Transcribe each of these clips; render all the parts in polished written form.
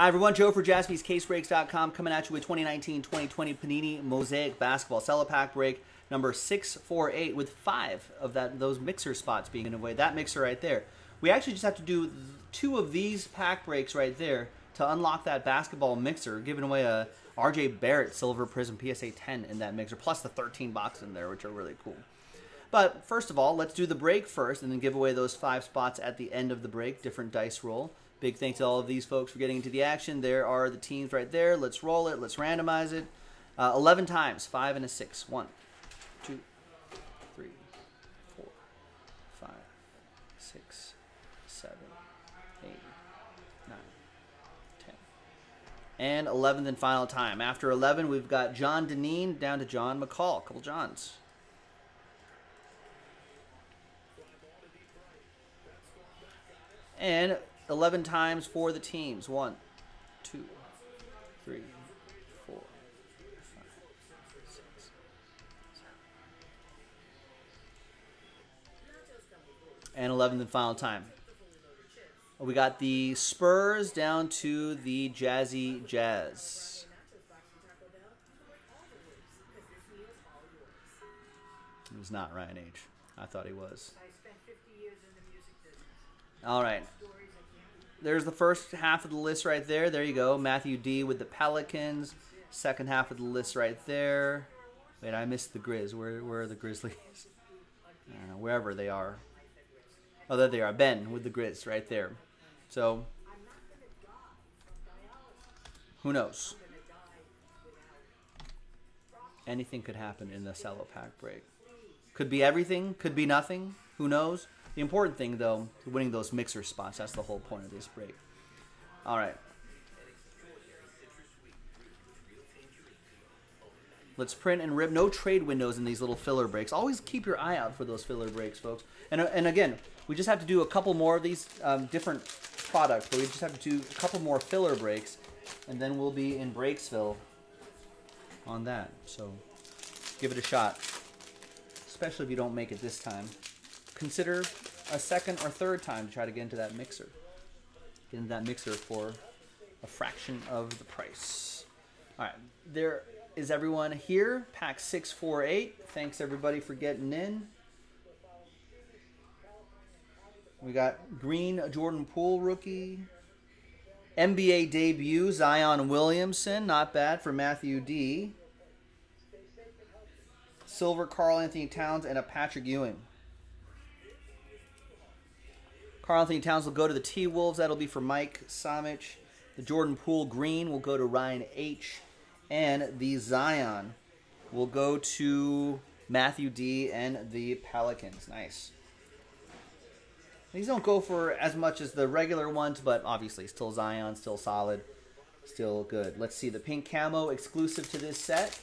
Hi everyone, Joe for JaspysCaseBreaks.com coming at you with 2019-2020 Panini Mosaic Basketball Sell-A-Pack break number 648 with five of those mixer spots being in a way. That mixer right there. We actually just have to do two of these pack breaks right there to unlock that basketball mixer, giving away a R.J. Barrett Silver Prism PSA 10 in that mixer, plus the 13 boxes in there, which are really cool. But first of all, let's do the break first and then give away those five spots at the end of the break, different dice roll. Big thanks to all of these folks for getting into the action. There are the teams right there. Let's roll it. Let's randomize it. 11 times, 5 and a 6. 1, 2, 3, 4, 5, 6, 7, 8, 9, 10. And 11th and final time. After 11, we've got John Dineen down to John McCall. A couple Johns. And 11 times for the teams. 1, 2, 3, 4, 5, 6, 7. And 11th and final time. We got the Spurs down to the Jazzy Jazz. It was not Ryan H. I thought he was. All right. There's the first half of the list right there. There you go. Matthew D. with the Pelicans. Second half of the list right there. Wait, I missed the Grizz. Where are the Grizzlies? I don't know. Wherever they are. Oh, there they are. Ben with the Grizz right there. So, who knows? Anything could happen in the sell-a-pack break. Could be everything. Could be nothing. Who knows? The important thing, though, is winning those mixer spots. That's the whole point of this break. All right. Let's print and rip. No trade windows in these little filler breaks. Always keep your eye out for those filler breaks, folks. And again, we just have to do a couple more of these different products, but we just have to do a couple more filler breaks, and then we'll be in Breaksville on that. So give it a shot, especially if you don't make it this time. Consider a second or third time to try to get into that mixer. Get into that mixer for a fraction of the price. All right, there is everyone here. Pack 648. Thanks everybody for getting in. We got green Jordan Poole rookie. NBA debut Zion Williamson. Not bad for Matthew D. Silver Carl Anthony Towns and a Patrick Ewing. Carl Anthony Towns will go to the T-Wolves. That'll be for Mike Samic. The Jordan Poole green will go to Ryan H. And the Zion will go to Matthew D. and the Pelicans. Nice. These don't go for as much as the regular ones, but obviously still Zion, still solid, still good. Let's see. The pink camo exclusive to this set.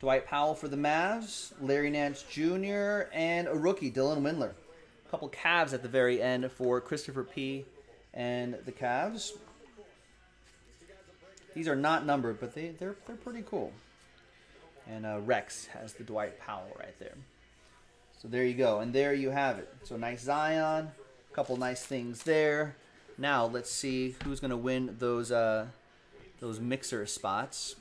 Dwight Powell for the Mavs. Larry Nance Jr. and a rookie, Dylan Windler. Couple Cavs at the very end for Christopher P. and the Cavs. These are not numbered, but they're pretty cool. And Rex has the Dwight Powell right there. So there you go, and there you have it. So nice Zion, a couple nice things there. Now let's see who's going to win those mixer spots.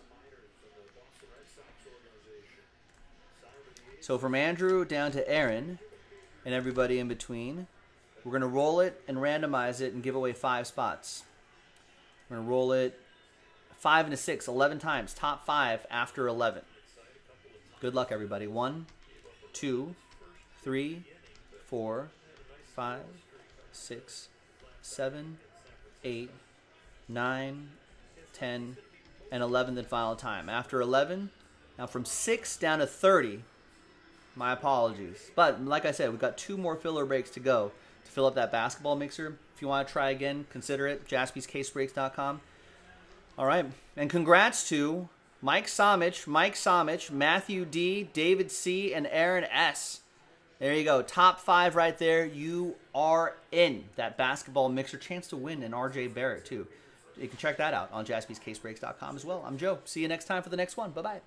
So from Andrew down to Aaron. And everybody in between. We're going to roll it and randomize it and give away five spots. We're going to roll it 5 and a 6, 11 times. Top 5 after 11. Good luck, everybody. 1, 2, 3, 4, 5, 6, 7, 8, 9, 10, and 11th and final time. After 11, now from 6 down to 30, my apologies. But like I said, we've got two more filler breaks to go to fill up that basketball mixer. If you want to try again, consider it. JaspysCaseBreaks.com. All right. And congrats to Mike Samic, Matthew D., David C., and Aaron S. There you go. Top 5 right there. You are in that basketball mixer. Chance to win an R.J. Barrett, too. You can check that out on JaspysCaseBreaks.com as well. I'm Joe. See you next time for the next one. Bye-bye.